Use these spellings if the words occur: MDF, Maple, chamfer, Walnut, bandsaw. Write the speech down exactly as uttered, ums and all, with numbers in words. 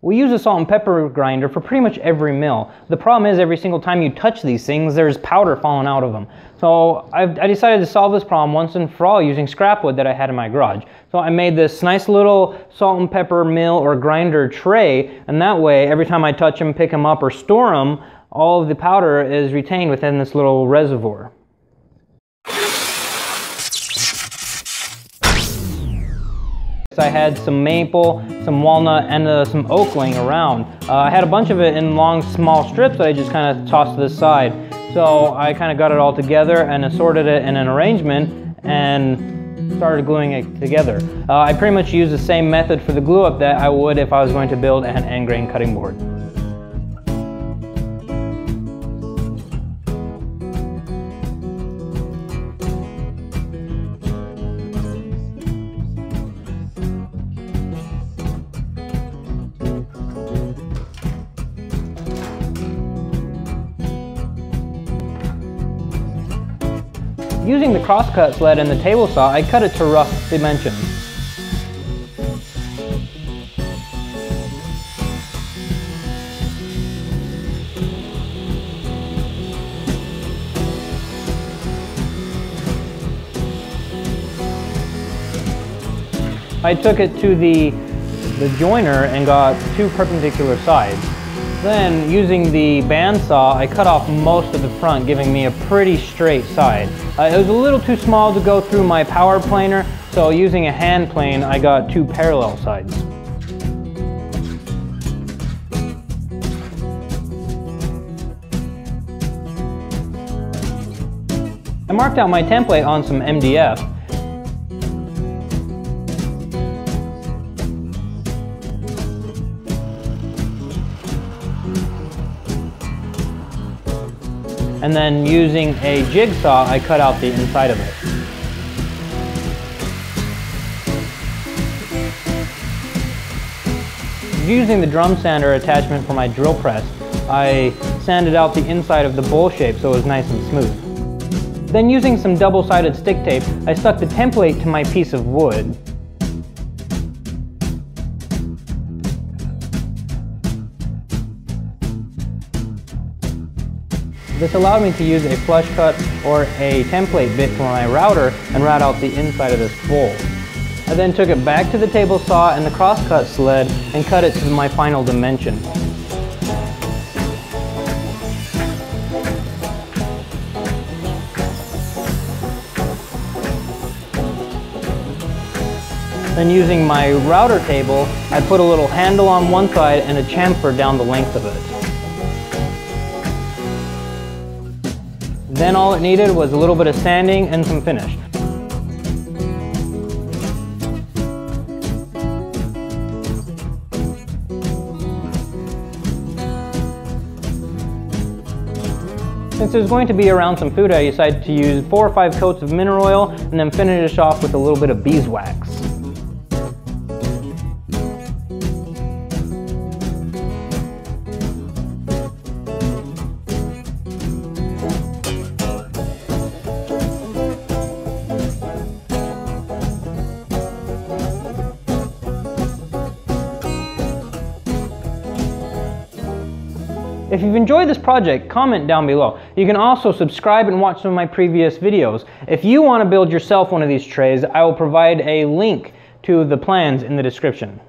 We use a salt and pepper grinder for pretty much every meal. The problem is every single time you touch these things, there's powder falling out of them. So I've, I decided to solve this problem once and for all using scrap wood that I had in my garage. So I made this nice little salt and pepper mill or grinder tray, and that way every time I touch them, pick them up, or store them, all of the powder is retained within this little reservoir. I had some maple, some walnut, and uh, some oak laying around. Uh, I had a bunch of it in long, small strips that I just kind of tossed to the side. So I kind of got it all together and assorted it in an arrangement and started gluing it together. Uh, I pretty much used the same method for the glue up that I would if I was going to build an end grain cutting board. Using the crosscut sled and the table saw, I cut it to rough dimensions. I took it to the, the joiner and got two perpendicular sides. Then, using the bandsaw, I cut off most of the front, giving me a pretty straight side. Uh, it was a little too small to go through my power planer, so using a hand plane, I got two parallel sides. I marked out my template on some M D F. And then using a jigsaw, I cut out the inside of it. Using the drum sander attachment for my drill press, I sanded out the inside of the bowl shape so it was nice and smooth. Then using some double-sided stick tape, I stuck the template to my piece of wood. This allowed me to use a flush cut or a template bit for my router and route out the inside of this bowl. I then took it back to the table saw and the crosscut sled and cut it to my final dimension. Then using my router table, I put a little handle on one side and a chamfer down the length of it. Then all it needed was a little bit of sanding and some finish. Since there's going to be around some food, I decided to use four or five coats of mineral oil and then finish it off with a little bit of beeswax. If you've enjoyed this project, comment down below. You can also subscribe and watch some of my previous videos. If you want to build yourself one of these trays, I will provide a link to the plans in the description.